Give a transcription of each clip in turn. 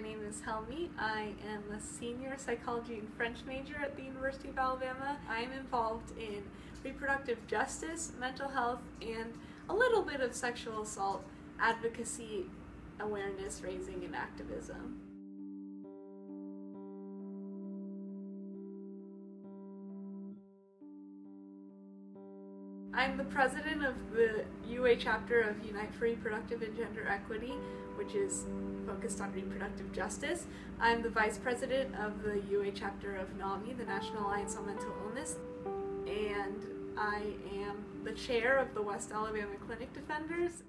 My name is Helmi. I am a senior psychology and French major at the University of Alabama. I am involved in reproductive justice, mental health, and a little bit of sexual assault advocacy, awareness raising, and activism. I'm the president of the UA chapter of Unite for Reproductive and Gender Equity, which is focused on reproductive justice. I'm the vice president of the UA chapter of NAMI, the National Alliance on Mental Illness, and I am the chair of the West Alabama Clinic Defenders.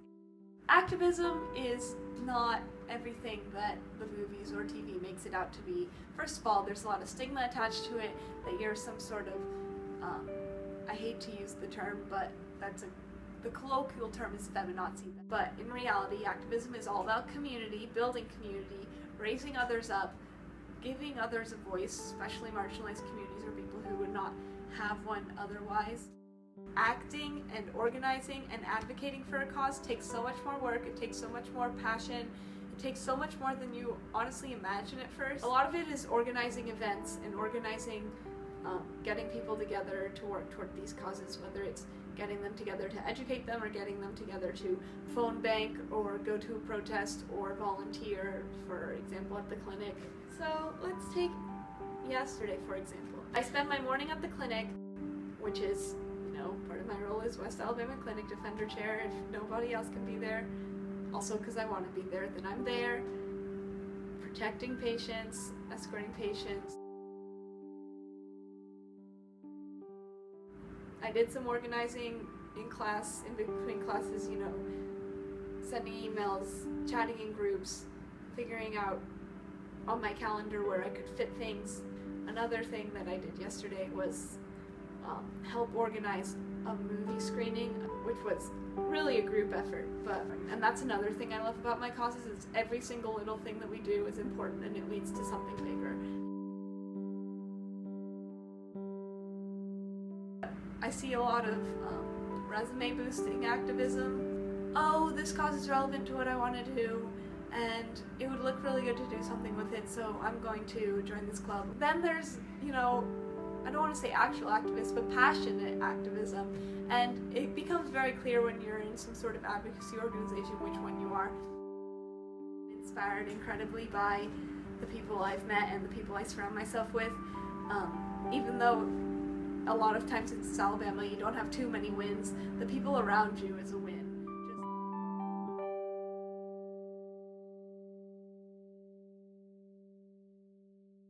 Activism is not everything that the movies or TV makes it out to be. First of all, there's a lot of stigma attached to it, that you're some sort of I hate to use the term, but the colloquial term is feminazi. But in reality, activism is all about community, building community, raising others up, giving others a voice, especially marginalized communities or people who would not have one otherwise. Acting and organizing and advocating for a cause takes so much more work, it takes so much more passion, it takes so much more than you honestly imagine at first. A lot of it is organizing events and organizing getting people together to work toward these causes, whether it's getting them together to educate them or getting them together to phone bank or go to a protest or volunteer, for example, at the clinic. So let's take yesterday, for example. I spend my morning at the clinic, which is, you know, part of my role as West Alabama Clinic Defender Chair. If nobody else can be there, also because I want to be there, then I'm there, protecting patients, escorting patients. I did some organizing in class, in between classes, you know, sending emails, chatting in groups, figuring out on my calendar where I could fit things. Another thing that I did yesterday was help organize a movie screening, which was really a group effort. And that's another thing I love about my causes, is every single little thing that we do is important and it leads to something bigger. I see a lot of resume boosting activism. Oh, this cause is relevant to what I want to do and it would look really good to do something with it, so I'm going to join this club. Then there's, you know, I don't want to say actual activists, but passionate activism, and it becomes very clear when you're in some sort of advocacy organization which one you are. I'm inspired incredibly by the people I've met and the people I surround myself with, even though a lot of times in Alabama you don't have too many wins, the people around you is a win.